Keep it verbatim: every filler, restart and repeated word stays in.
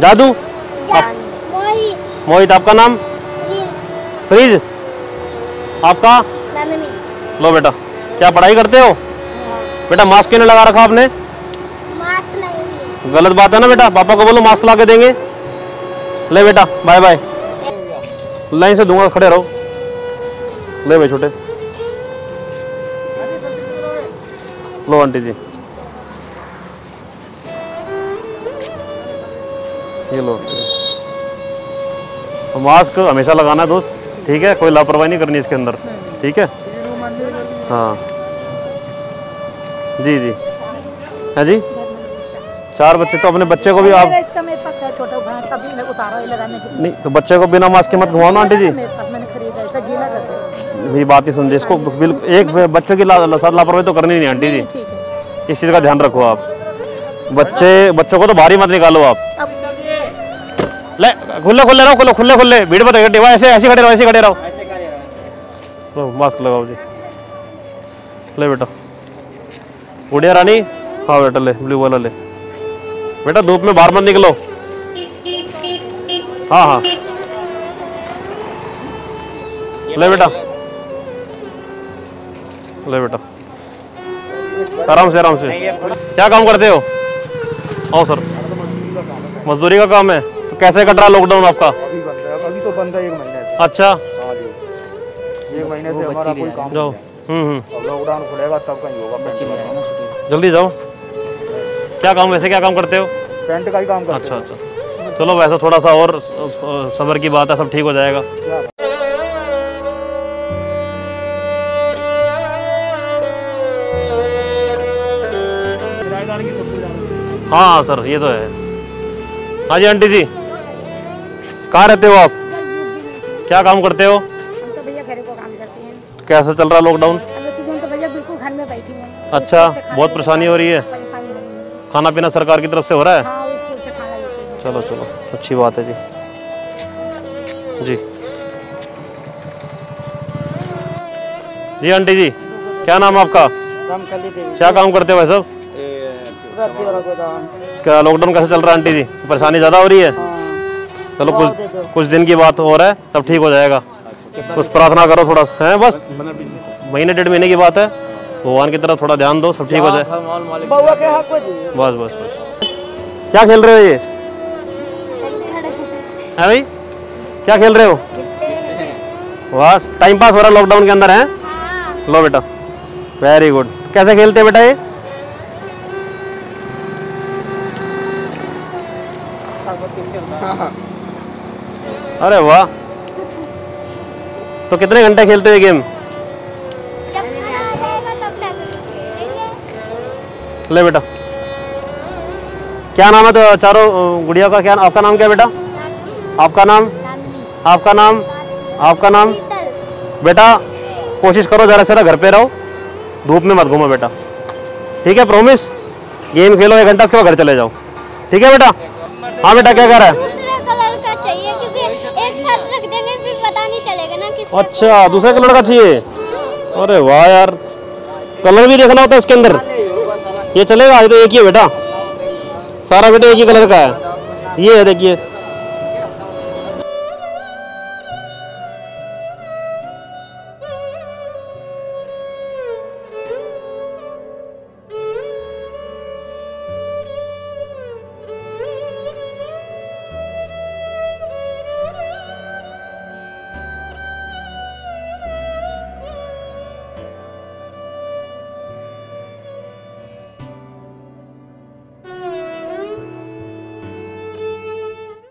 जादू आप, मोहित आपका नाम फ्रीज आपका लो बेटा क्या पढ़ाई करते हो बेटा मास्क क्यों नहीं लगा रखा आपने मास्क नहीं गलत बात है ना बेटा पापा को बोलो मास्क ला के देंगे ले बेटा बाय बाय लाइन से दूंगा खड़े रहो ले भाई छोटे लो आंटी जी ये लो तो मास्क हमेशा लगाना दोस्त ठीक है कोई लापरवाही नहीं करनी इसके अंदर ठीक है हाँ जी जी है जी चार बच्चे तो अपने बच्चे को भी आप नहीं तो बच्चे को बिना मास्क के मत घुमाओ ना आंटी जी ये बात ही समझे इसको एक बच्चों की लापरवाही तो करनी नहीं आंटी जी इस चीज़ का ध्यान रखो आप बच्चे बच्चों को तो भारी मत निकालो आप ले खुले खुले रहो खुले खुले खुले भीड़ मत इकट्ठे ऐसे ऐसे खड़े रहो ऐसे खड़े रहो लो मास्क लगाओ जी ले बेटा उड़िया रानी हाँ बेटा ले ब्लू वाला ले बेटा धूप में बाहर मत निकलो हाँ हाँ ले बेटा ले बेटा आराम से आराम से क्या काम करते हो आओ सर मजदूरी का काम है तो कैसे कट रहा लॉकडाउन आपका अभी बंद है अभी तो बंद है एक महीने से अच्छा हाँ जी एक महीने से हमारा कोई काम नहीं है लॉकडाउन खुलेगा तब कहीं होगा बच्ची मत जल्दी जाओ क्या काम वैसे क्या काम करते हो पेंट का ही काम करते हो अच्छा अच्छा चलो वैसा थोड़ा सा और सब्र की बात है सब ठीक हो जाएगा। हाँ सर ये तो है। हाँ जी आंटी जी कहाँ रहते हो आप क्या काम करते हो हम तो भैया घर को काम करते हैं। कैसा चल रहा लॉकडाउन तो भैया बिल्कुल घर में बैठी हैं। अच्छा बहुत परेशानी हो रही है खाना पीना सरकार की तरफ से हो रहा है हाँ, स्कूल से खाना लेते हैं। चलो चलो अच्छी बात है जी जी जी आंटी जी क्या नाम आपका क्या काम करते हो भाई साहब क्या लॉकडाउन कैसे चल रहा है आंटी जी परेशानी ज़्यादा हो रही है चलो कुछ कुछ दिन की बात हो रहा है सब ठीक हो जाएगा बस प्रार्थना करो थोड़ा है बस महीने डेढ़ महीने की बात है भगवान की तरफ थोड़ा ध्यान दो सब ठीक हो जाएगा बस बस बस क्या खेल रहे हो ये है भाई क्या खेल रहे हो वाह टाइम पास हो रहा है लॉकडाउन के अंदर है लो बेटा वेरी गुड कैसे खेलते हैं बेटा ये अरे वाह तो कितने घंटे खेलते हो ये गेम ले बेटा क्या नाम है तो चारों गुड़िया का क्या आपका नाम क्या बेटा आपका नाम आपका नाम आपका नाम बेटा कोशिश करो जरा जरा घर पे रहो धूप में मत घूमो बेटा ठीक है प्रॉमिस गेम खेलो एक घंटा उसके बाद घर चले जाओ ठीक है बेटा हाँ बेटा क्या कह रहा है अच्छा दूसरे कलर का चाहिए अरे वाह यार कलर भी देखना होता है इसके अंदर ये चलेगा ये तो एक ही है बेटा सारा बेटा एक ही कलर का है ये है देखिए।